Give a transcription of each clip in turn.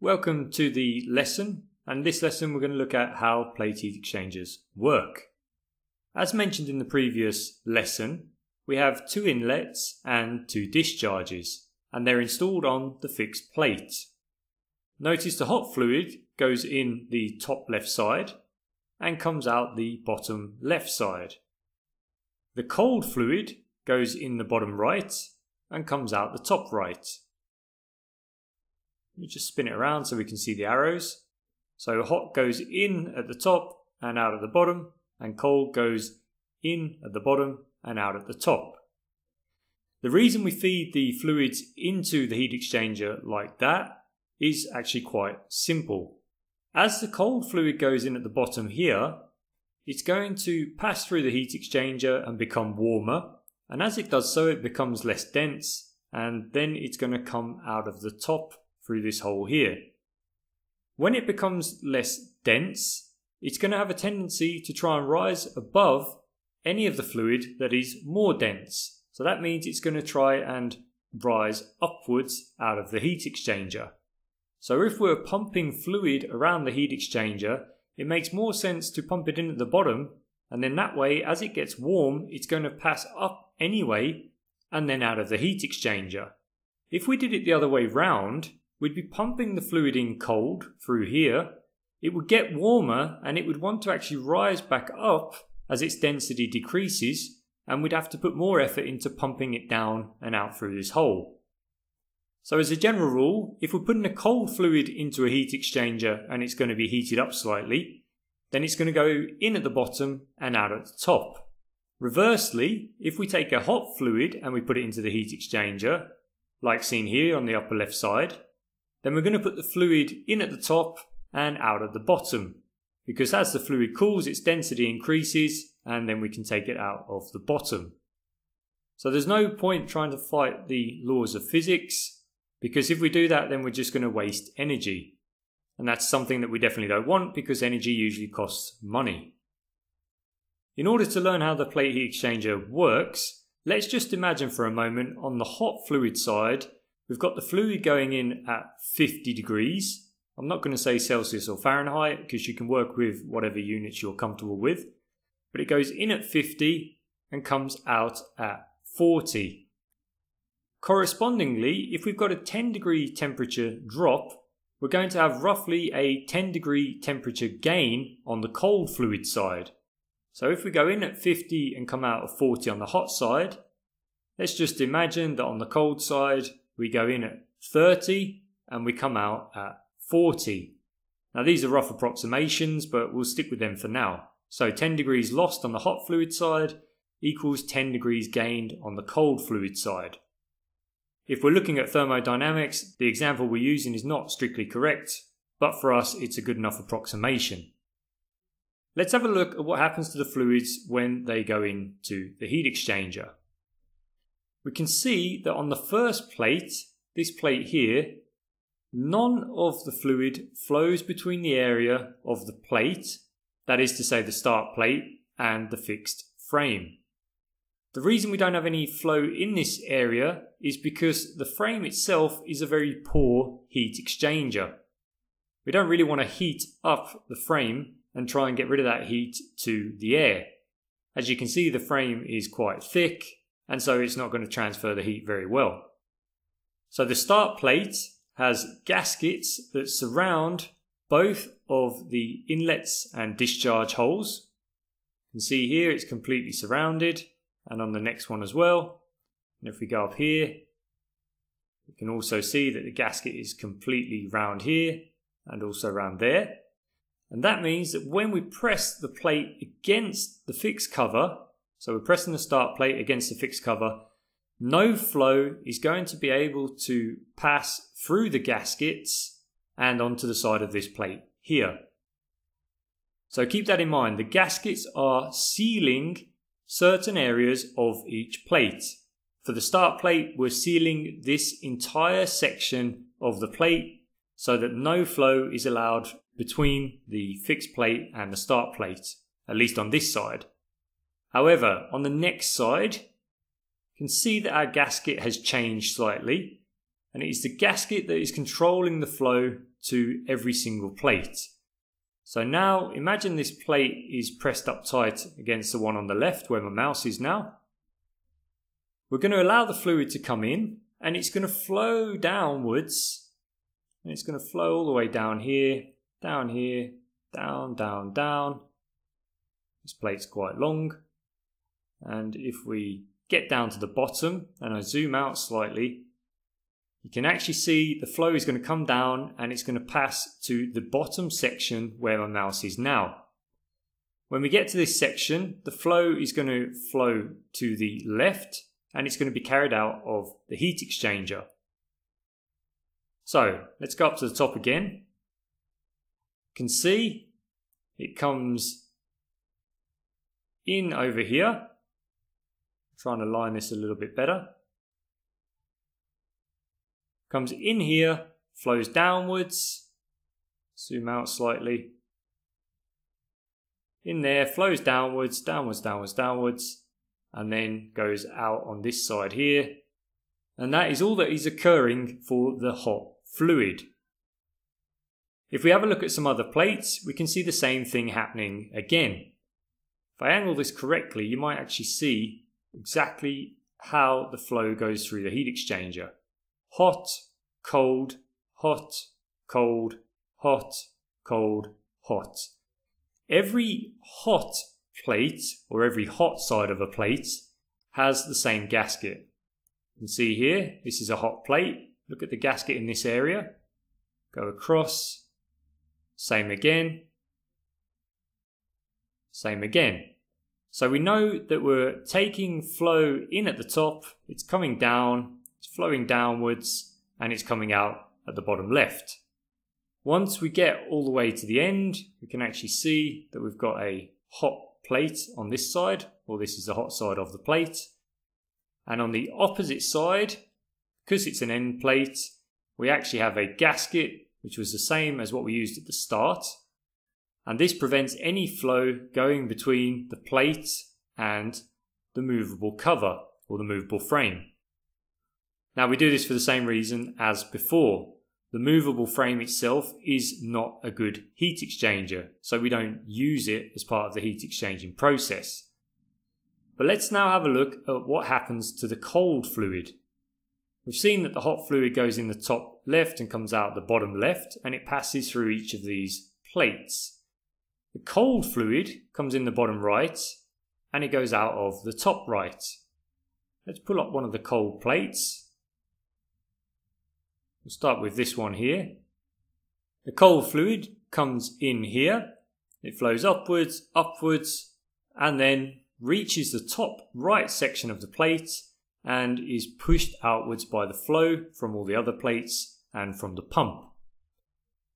Welcome to the lesson, and this lesson we're going to look at how plate heat exchangers work. As mentioned in the previous lesson, we have two inlets and two discharges, and they're installed on the fixed plate. Notice the hot fluid goes in the top left side and comes out the bottom left side. The cold fluid goes in the bottom right and comes out the top right. You just spin it around so we can see the arrows. So hot goes in at the top and out at the bottom, and cold goes in at the bottom and out at the top. The reason we feed the fluids into the heat exchanger like that is actually quite simple. As the cold fluid goes in at the bottom here, it's going to pass through the heat exchanger and become warmer, and as it does so it becomes less dense, and then it's going to come out of the top through this hole here. When it becomes less dense, it's going to have a tendency to try and rise above any of the fluid that is more dense. So that means it's going to try and rise upwards out of the heat exchanger. So if we're pumping fluid around the heat exchanger, it makes more sense to pump it in at the bottom, and then that way, as it gets warm, it's going to pass up anyway and then out of the heat exchanger. If we did it the other way round, we'd be pumping the fluid in cold through here. It would get warmer and it would want to actually rise back up as its density decreases, and we'd have to put more effort into pumping it down and out through this hole. So as a general rule, if we're putting a cold fluid into a heat exchanger and it's going to be heated up slightly, then it's going to go in at the bottom and out at the top. Reversely, if we take a hot fluid and we put it into the heat exchanger, like seen here on the upper left side, then we're going to put the fluid in at the top and out at the bottom, because as the fluid cools, its density increases and then we can take it out of the bottom. So there's no point trying to fight the laws of physics, because if we do that, then we're just going to waste energy. And that's something that we definitely don't want, because energy usually costs money. In order to learn how the plate heat exchanger works, let's just imagine for a moment on the hot fluid side, we've got the fluid going in at 50 degrees. I'm not going to say Celsius or Fahrenheit because you can work with whatever units you're comfortable with. But it goes in at 50 and comes out at 40. Correspondingly, if we've got a 10 degree temperature drop, we're going to have roughly a 10 degree temperature gain on the cold fluid side. So if we go in at 50 and come out at 40 on the hot side, let's just imagine that on the cold side, we go in at 30 and we come out at 40. Now these are rough approximations, but we'll stick with them for now. So 10 degrees lost on the hot fluid side equals 10 degrees gained on the cold fluid side. If we're looking at thermodynamics, the example we're using is not strictly correct, but for us, it's a good enough approximation. Let's have a look at what happens to the fluids when they go into the heat exchanger. We can see that on the first plate, this plate here, none of the fluid flows between the area of the plate, that is to say the start plate, and the fixed frame. The reason we don't have any flow in this area is because the frame itself is a very poor heat exchanger. We don't really want to heat up the frame and try and get rid of that heat to the air. As you can see, the frame is quite thick, and so it's not going to transfer the heat very well. So the start plate has gaskets that surround both of the inlets and discharge holes. You can see here it's completely surrounded, and on the next one as well. And if we go up here, you can also see that the gasket is completely round here and also round there. And that means that when we press the plate against the fixed cover, so we're pressing the start plate against the fixed cover, no flow is going to be able to pass through the gaskets and onto the side of this plate here. So keep that in mind. The gaskets are sealing certain areas of each plate. For the start plate, we're sealing this entire section of the plate so that no flow is allowed between the fixed plate and the start plate, at least on this side. However, on the next side, you can see that our gasket has changed slightly, and it is the gasket that is controlling the flow to every single plate. So now imagine this plate is pressed up tight against the one on the left where my mouse is now. We're going to allow the fluid to come in, and it's going to flow downwards, and it's going to flow all the way down here, down here, down, down, down. This plate's quite long, and if we get down to the bottom and I zoom out slightly, you can actually see the flow is going to come down and it's going to pass to the bottom section where my mouse is now. When we get to this section, the flow is going to flow to the left and it's going to be carried out of the heat exchanger. So let's go up to the top again. You can see it comes in over here. I'm trying to line this a little bit better. Comes in here, flows downwards, zoom out slightly, in there, flows downwards, downwards, downwards, downwards, and then goes out on this side here. And that is all that is occurring for the hot fluid. If we have a look at some other plates, we can see the same thing happening again. If I angle this correctly, you might actually see exactly how the flow goes through the heat exchanger. Hot, cold, hot, cold, hot, cold, hot. Every hot plate, or every hot side of a plate, has the same gasket. You can see here, this is a hot plate. Look at the gasket in this area. Go across. Same again. Same again. So we know that we're taking flow in at the top, it's coming down, it's flowing downwards, and it's coming out at the bottom left. Once we get all the way to the end, we can actually see that we've got a hot plate on this side, or this is the hot side of the plate. And on the opposite side, because it's an end plate, we actually have a gasket, which was the same as what we used at the start. And this prevents any flow going between the plate and the movable cover, or the movable frame. Now we do this for the same reason as before. The movable frame itself is not a good heat exchanger, so we don't use it as part of the heat exchanging process. But let's now have a look at what happens to the cold fluid. We've seen that the hot fluid goes in the top left and comes out the bottom left, and it passes through each of these plates. The cold fluid comes in the bottom right, and it goes out of the top right. Let's pull up one of the cold plates. We'll start with this one here. The cold fluid comes in here. It flows upwards, upwards, and then reaches the top right section of the plate and is pushed outwards by the flow from all the other plates and from the pump.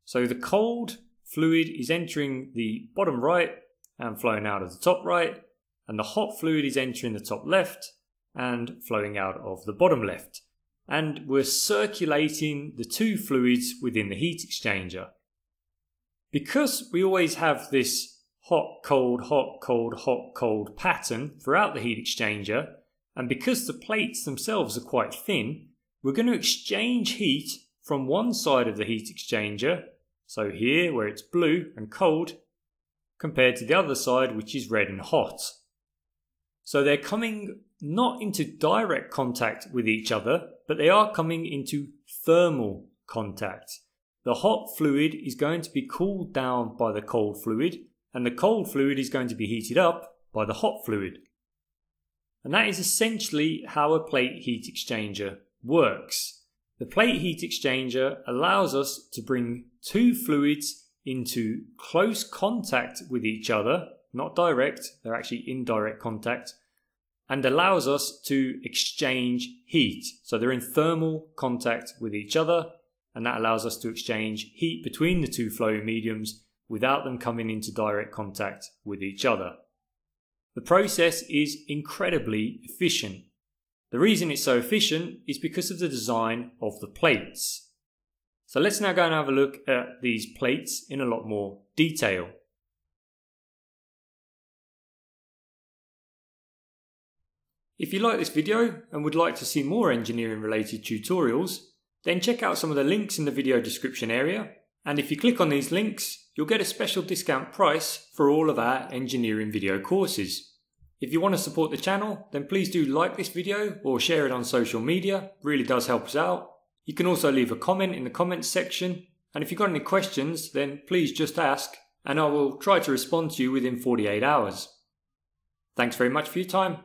So the cold fluid is entering the bottom right and flowing out of the top right, and the hot fluid is entering the top left and flowing out of the bottom left. And we're circulating the two fluids within the heat exchanger. Because we always have this hot, cold, hot, cold, hot, cold pattern throughout the heat exchanger, and because the plates themselves are quite thin, we're going to exchange heat from one side of the heat exchanger, so here where it's blue and cold, compared to the other side which is red and hot. So they're coming not into direct contact with each other, but they are coming into thermal contact. The hot fluid is going to be cooled down by the cold fluid, and the cold fluid is going to be heated up by the hot fluid. And that is essentially how a plate heat exchanger works. The plate heat exchanger allows us to bring two fluids into close contact with each other, not direct, they're actually indirect contact, and allows us to exchange heat. So they're in thermal contact with each other, and that allows us to exchange heat between the two flow mediums without them coming into direct contact with each other. The process is incredibly efficient. The reason it's so efficient is because of the design of the plates. So let's now go and have a look at these plates in a lot more detail. If you like this video and would like to see more engineering related tutorials, Then check out some of the links in the video description area, and if you click on these links, you'll get a special discount price for all of our engineering video courses. If you want to support the channel, then please do like this video or share it on social media, really does help us out. You can also leave a comment in the comments section, and if you've got any questions, then please just ask, and I will try to respond to you within 48 hours. Thanks very much for your time.